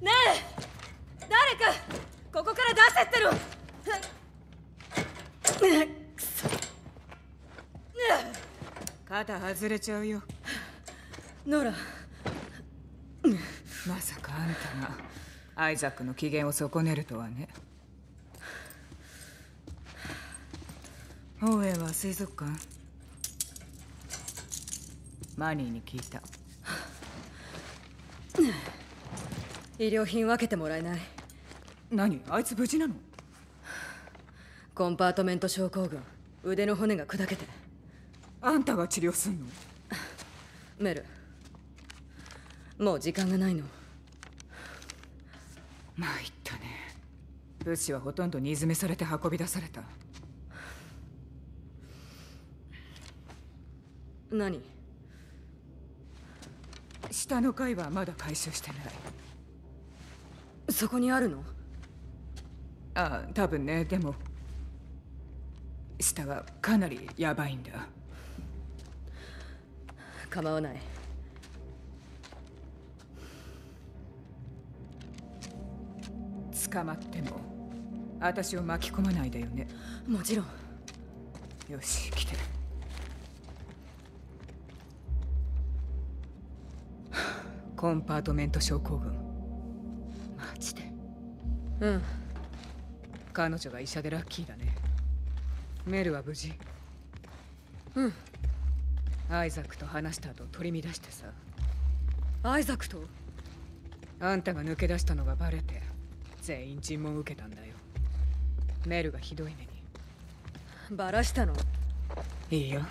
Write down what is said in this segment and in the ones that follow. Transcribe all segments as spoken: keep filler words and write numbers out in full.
ねえ、誰かここから出せってろ。くそ、肩外れちゃうよ。ノラ、まさかあんたがアイザックの機嫌を損ねるとはね。ホーエーは水族館？マニーに聞いた。医療品分けてもらえない？何、あいつ無事なの？コンパートメント症候群、腕の骨が砕けて。あんたが治療すんの？メル、もう時間がないの。まいったね。物資はほとんど煮詰めされて運び出された。何？下の階はまだ回収してない。そこにあるの？ああ、多分ね。でも下はかなりやばいんだ。構わない。捕まっても私を巻き込まないでよね。もちろん。よし、来て。コンパートメント症候群、マジで。うん、彼女が医者でラッキーだね。メルは無事？うん、アイザックと話した後取り乱してさ。アイザックと？あんたが抜け出したのがバレて全員尋問受けたんだよ。メルがひどい目に。バラしたの？いいよ。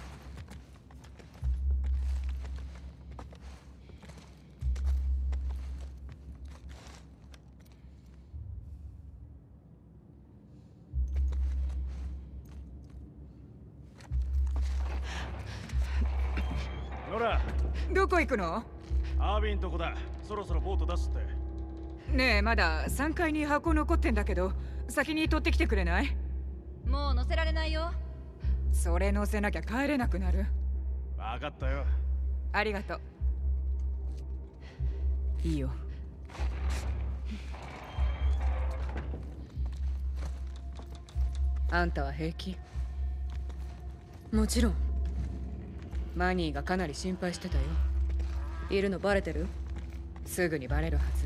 どこ行くの？アービンとこだ。そろそろボート出すって。ねえ、まださんがいに箱残ってんだけど、先に取ってきてくれない？もう乗せられないよ。それ乗せなきゃ帰れなくなる。分かったよ。ありがとう。いいよ。あんたは平気？もちろん。マニーがかなり心配してたよ。いるのバレてる？すぐにバレるはず。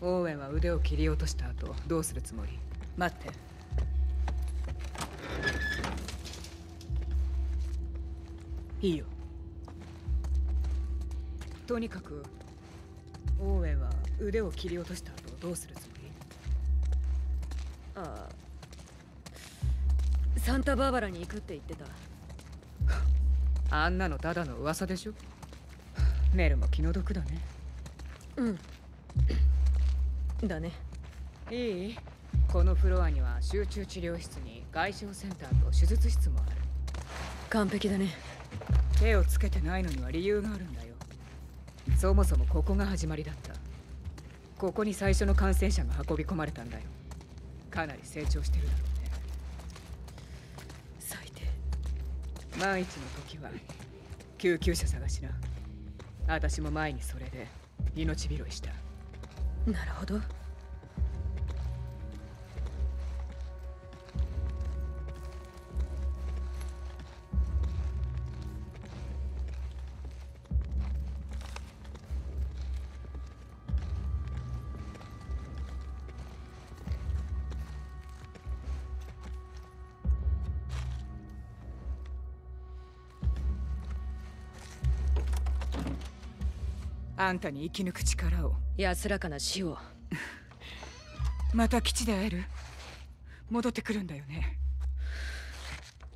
オーウェンは腕を切り落とした後どうするつもり？待って。いいよ。とにかくオーウェンは腕を切り落とした後どうするつもり？ああ、サンタバーバラに行くって言ってた。あんなのただの噂でしょ。メルも気の毒だね。うんだね。いい？このフロアには集中治療室に外傷センターと手術室もある。完璧だね。手をつけてないのには理由があるんだよ。そもそもここが始まりだった。ここに最初の感染者が運び込まれたんだよ。かなり成長してるだろう。万一の時は救急車探しな。私も前にそれで命拾いした。なるほど。あんたに生き抜く力を。安らかな死を。また基地で会える？戻ってくるんだよね。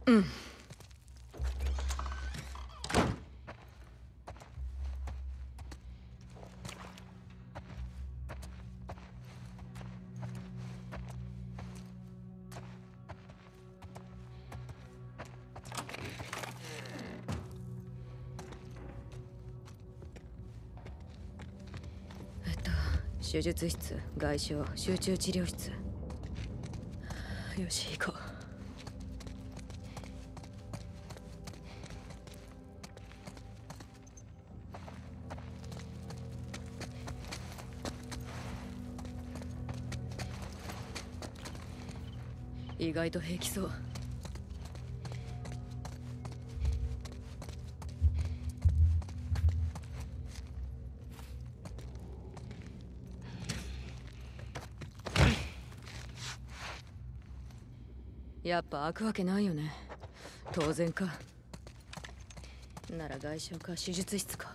うん。手術室、外傷、集中治療室。よし、行こう。意外と平気そう。やっぱ開くわけないよね。当然か。なら外傷か手術室か。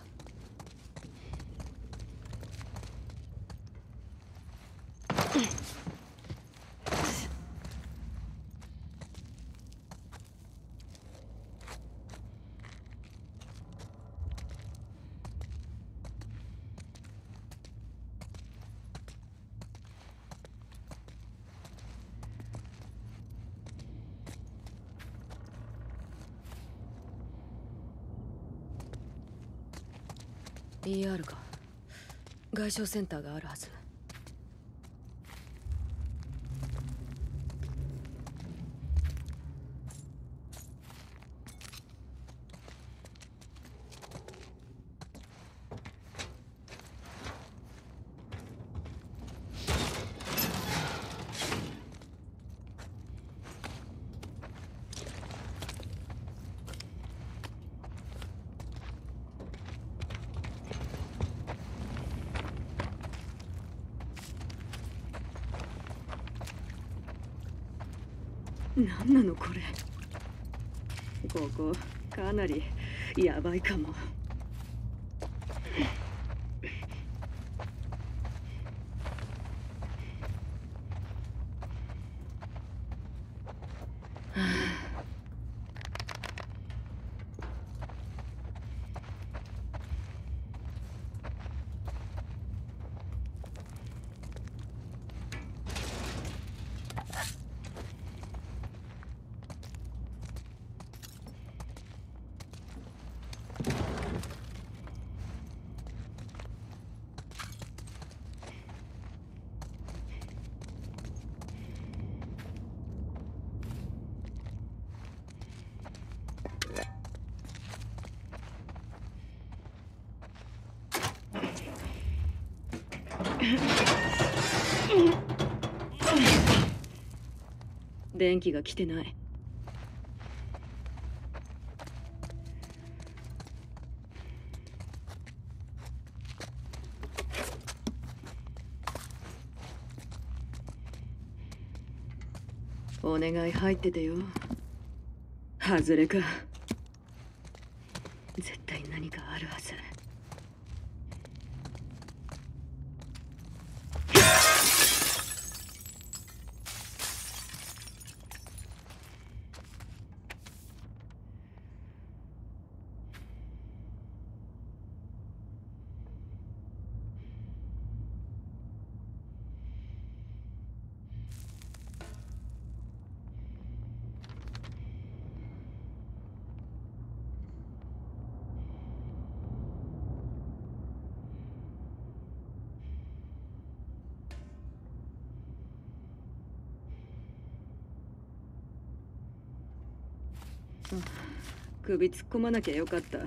イーアール か。外傷センターがあるはず。何なのこれ。ここかなりやばいかも。電気が来てない。お願い入っててよ。外れか。絶対何かあるはず。首突っ込まなきゃよかった。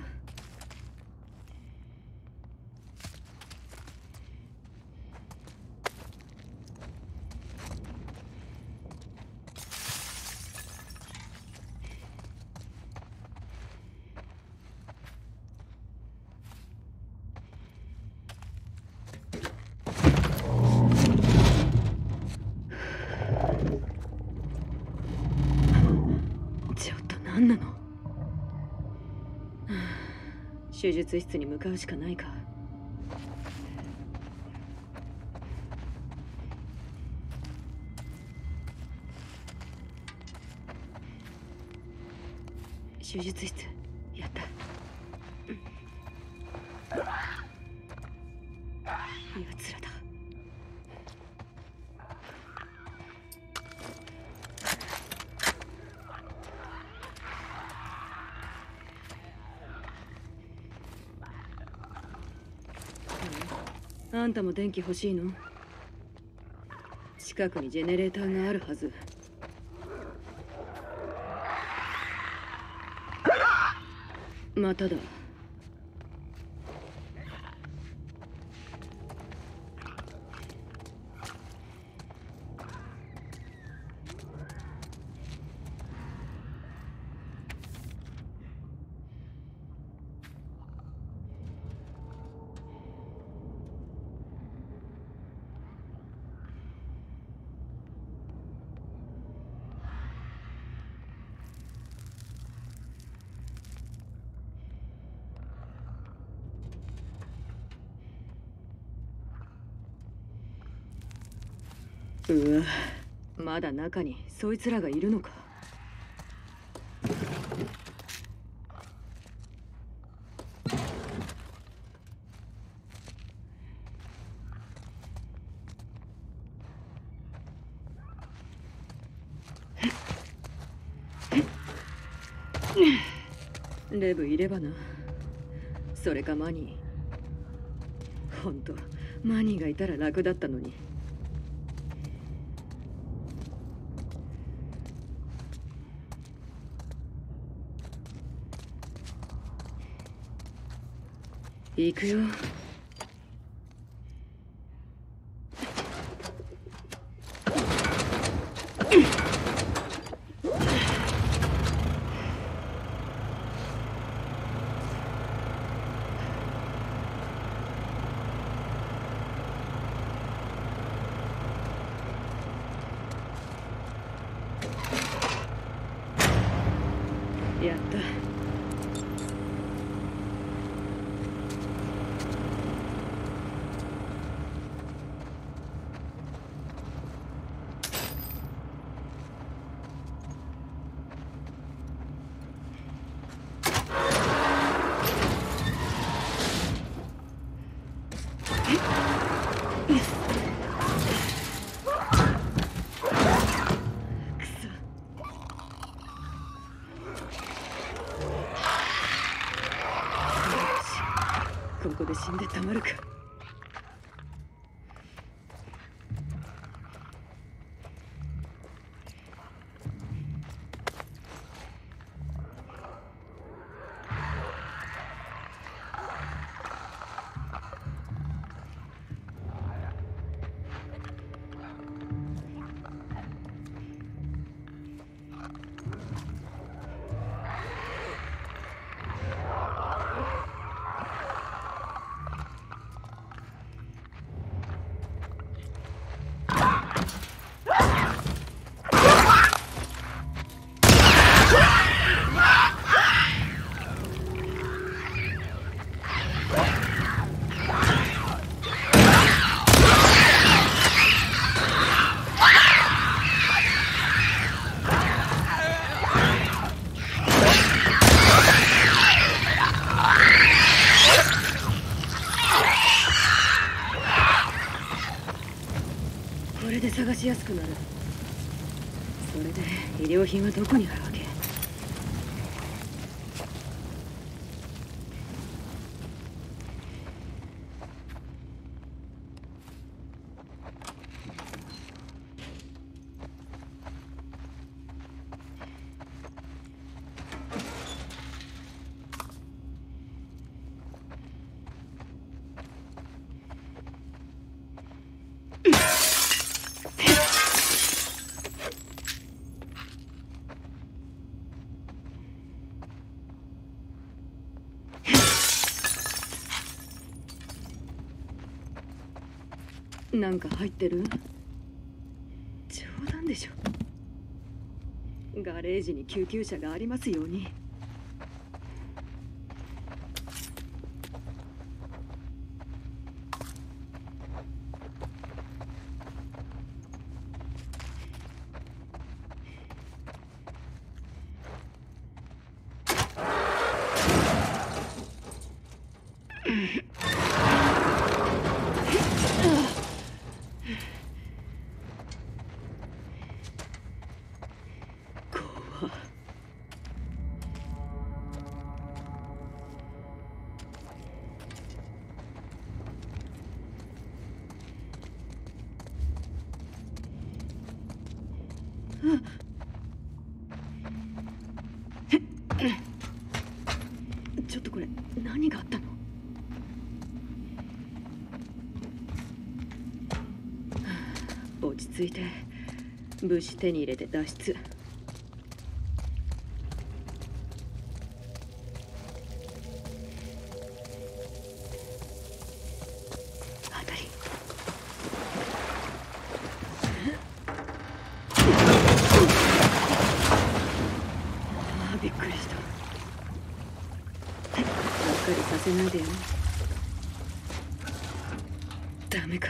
手術室に向かうしかないか。手術室やった。うん、やつらだ。あんたも電気欲しいの？近くにジェネレーターがあるはず。まただ。うわ、まだ中にそいつらがいるのか。レブいればな。それかマニー。ほんと、マニーがいたら楽だったのに。行くよ。やった。ここで死んでたまるか。これで探しやすくなる。それで医療品はどこにあるわけ。なんか入ってる？冗談でしょ。ガレージに救急車がありますように。ちょっとこれ何があったの？落ち着いて物資手に入れて脱出。させないでよ。ダメか。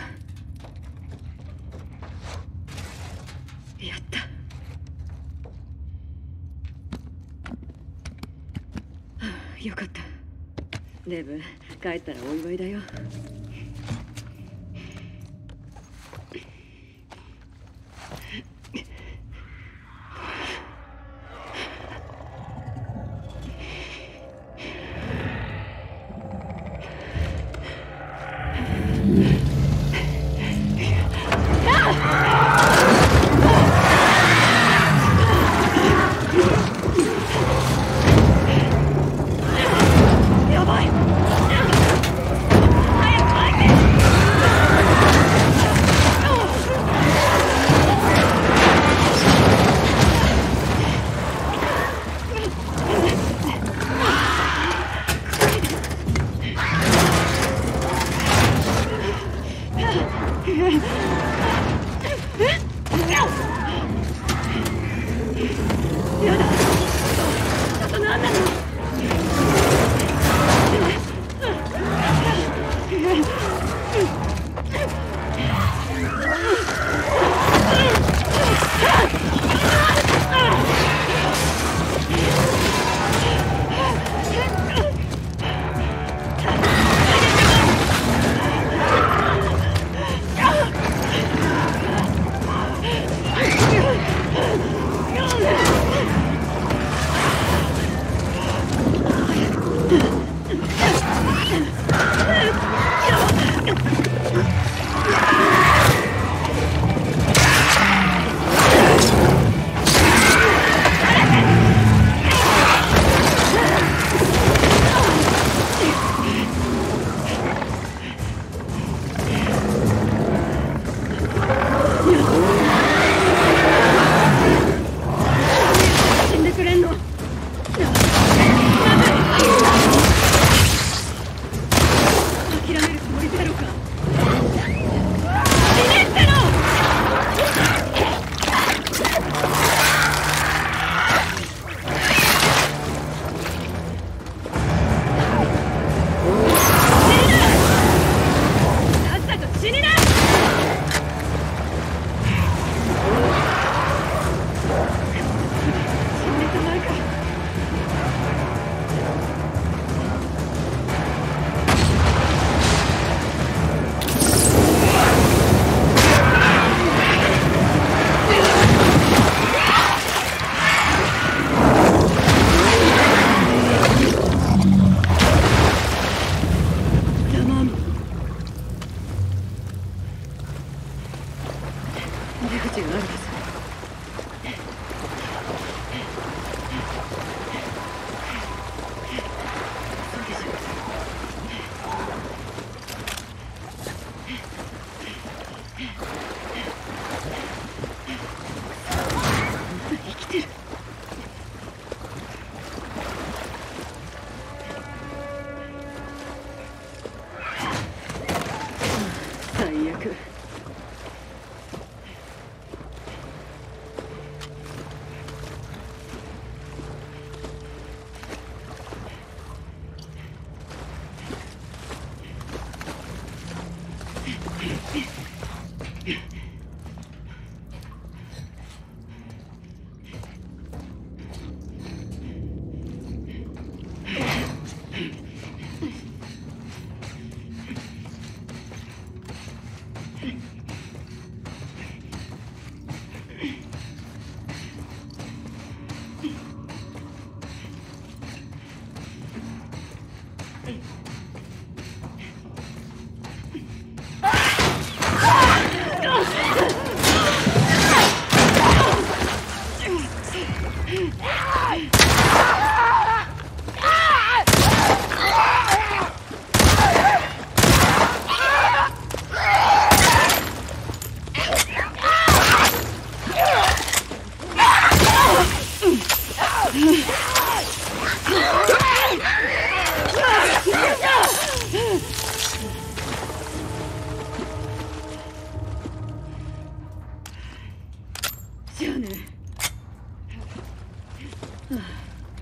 やった。はあ、よかった。デブ、帰ったらお祝いだよ。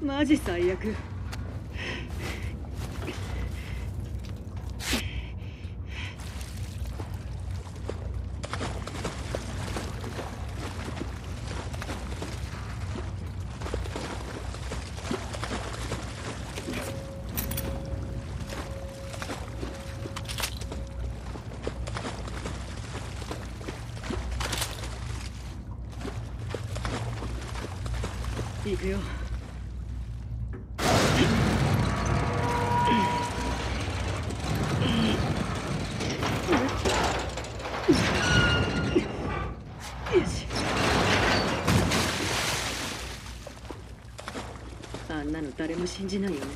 マジ最悪。るよ。あんなの誰も信じないよね。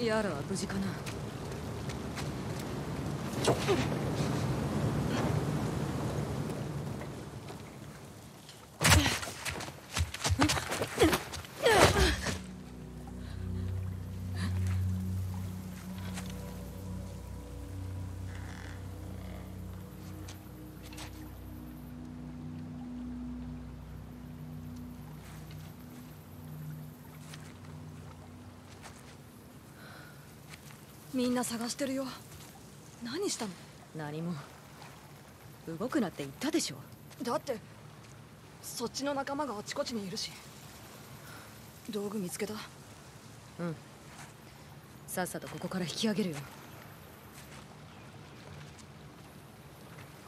ヤラは無事かな。みんな探してるよ。何したの？何も。動くなって言ったでしょ。だってそっちの仲間があちこちにいるし。道具見つけた？うん、さっさとここから引き上げるよ。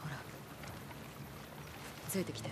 ほらついてきて。